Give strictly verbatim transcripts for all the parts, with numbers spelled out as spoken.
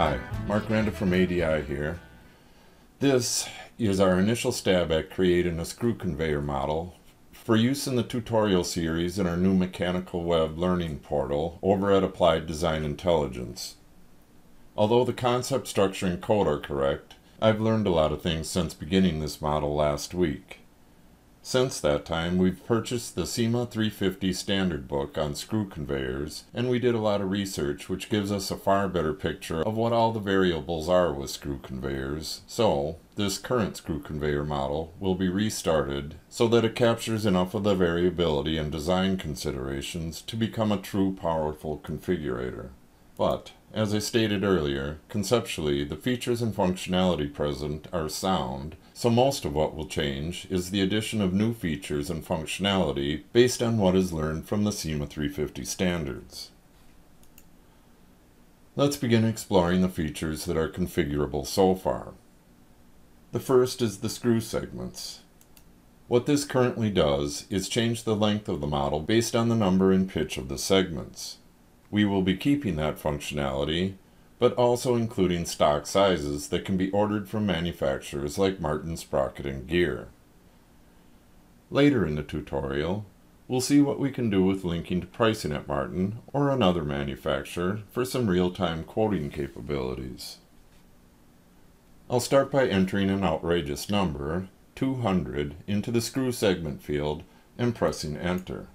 Hi, Mark Randall from A D I here. This is our initial stab at creating a screw conveyor model for use in the tutorial series in our new Mechanical Web Learning Portal over at Applied Design Intelligence. Although the concept, structure, and code are correct, I've learned a lot of things since beginning this model last week. Since that time, we've purchased the CEMA three fifty standard book on screw conveyors, and we did a lot of research which gives us a far better picture of what all the variables are with screw conveyors. So, this current screw conveyor model will be restarted so that it captures enough of the variability and design considerations to become a true powerful configurator. But, as I stated earlier, conceptually, the features and functionality present are sound, so most of what will change is the addition of new features and functionality based on what is learned from the CEMA three fifty standards. Let's begin exploring the features that are configurable so far. The first is the screw segments. What this currently does is change the length of the model based on the number and pitch of the segments. We will be keeping that functionality, but also including stock sizes that can be ordered from manufacturers like Martin Sprocket and Gear. Later in the tutorial, we'll see what we can do with linking to pricing at Martin or another manufacturer for some real-time quoting capabilities. I'll start by entering an outrageous number, two hundred, into the screw segment field and pressing enter.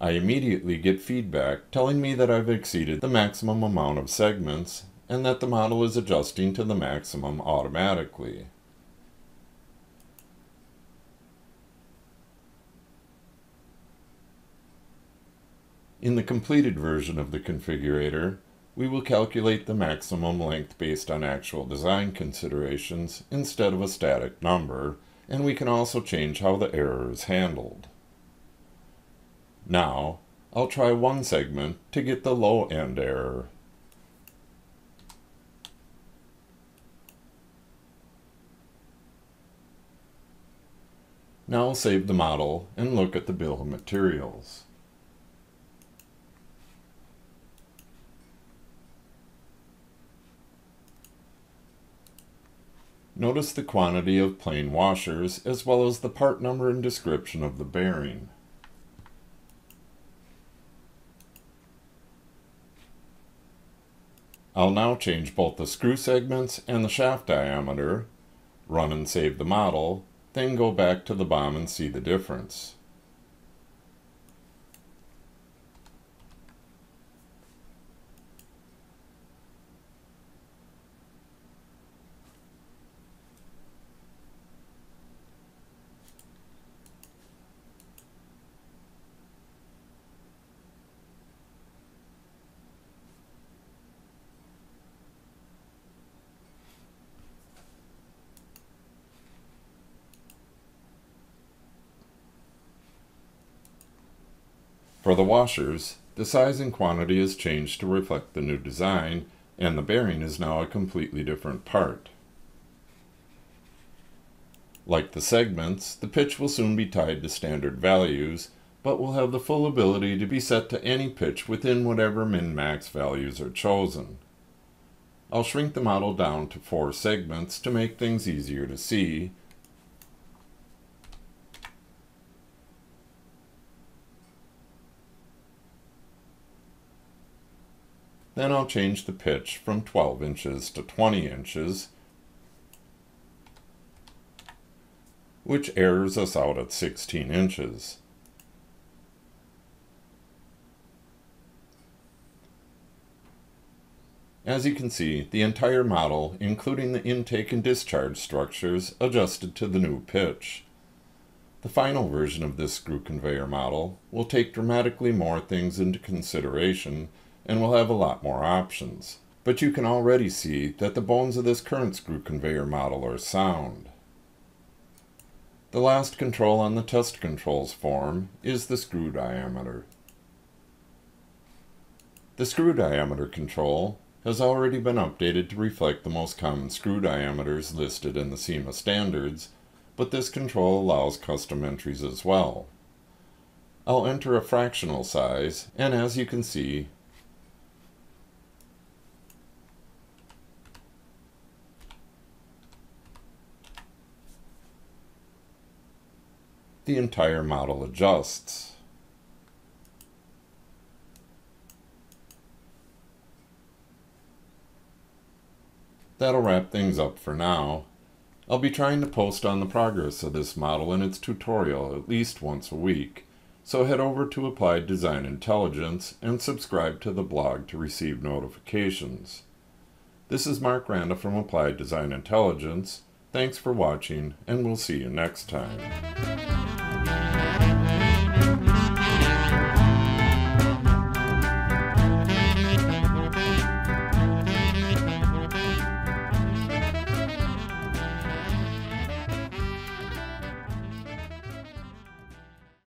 I immediately get feedback telling me that I've exceeded the maximum amount of segments and that the model is adjusting to the maximum automatically. In the completed version of the configurator, we will calculate the maximum length based on actual design considerations instead of a static number, and we can also change how the error is handled. Now, I'll try one segment to get the low end error. Now I'll save the model and look at the bill of materials. Notice the quantity of plain washers as well as the part number and description of the bearing. I'll now change both the screw segments and the shaft diameter, run and save the model, then go back to the B O M and see the difference. For the washers, the size and quantity is changed to reflect the new design, and the bearing is now a completely different part. Like the segments, the pitch will soon be tied to standard values, but will have the full ability to be set to any pitch within whatever min-max values are chosen. I'll shrink the model down to four segments to make things easier to see, then I'll change the pitch from twelve inches to twenty inches, which errors us out at sixteen inches. As you can see, the entire model, including the intake and discharge structures, adjusted to the new pitch. The final version of this screw conveyor model will take dramatically more things into consideration and we'll have a lot more options. But you can already see that the bones of this current screw conveyor model are sound. The last control on the test controls form is the screw diameter. The screw diameter control has already been updated to reflect the most common screw diameters listed in the CEMA standards, but this control allows custom entries as well. I'll enter a fractional size, and as you can see, the entire model adjusts. That'll wrap things up for now. I'll be trying to post on the progress of this model and its tutorial at least once a week, so head over to Applied Design Intelligence and subscribe to the blog to receive notifications. This is Mark Randall from Applied Design Intelligence. Thanks for watching, and we'll see you next time.